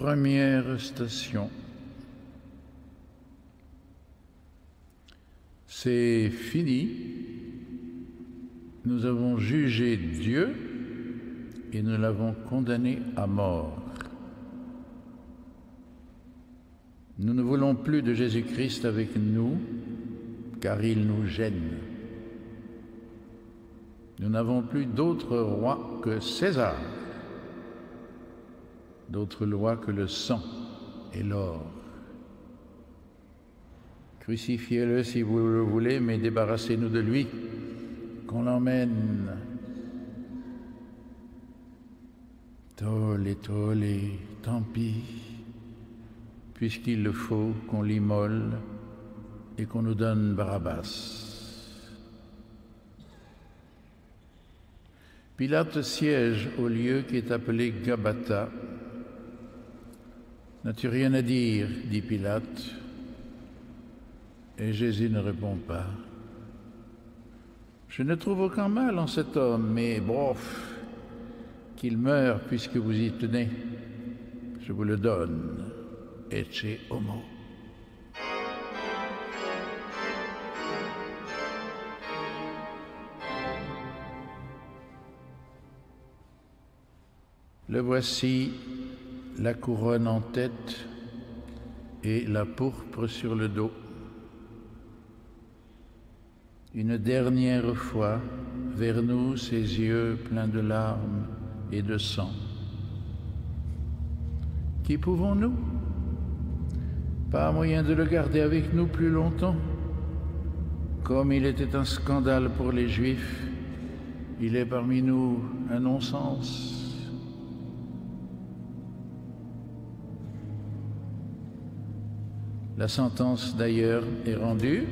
Première station. C'est fini. Nous avons jugé Dieu et nous l'avons condamné à mort. Nous ne voulons plus de Jésus-Christ avec nous, car il nous gêne. Nous n'avons plus d'autre roi que César, d'autres lois que le sang et l'or. Crucifiez-le si vous le voulez, mais débarrassez-nous de lui, qu'on l'emmène. Tollé, tollé, tant pis, puisqu'il le faut qu'on l'immole et qu'on nous donne Barabbas. Pilate siège au lieu qui est appelé Gabbatha. « N'as-tu rien à dire ?» dit Pilate. Et Jésus ne répond pas. « Je ne trouve aucun mal en cet homme, mais bof, qu'il meure puisque vous y tenez. Je vous le donne. Ecce homo. » Le voici, la couronne en tête et la pourpre sur le dos. Une dernière fois, vers nous, ses yeux pleins de larmes et de sang. Qui pouvons-nous? Pas moyen de le garder avec nous plus longtemps. Comme il était un scandale pour les Juifs, il est parmi nous un non-sens. La sentence, d'ailleurs, est rendue.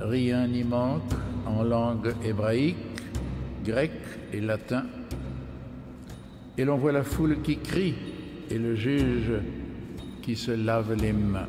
Rien n'y manque en langue hébraïque, grecque et latin. Et l'on voit la foule qui crie et le juge qui se lave les mains.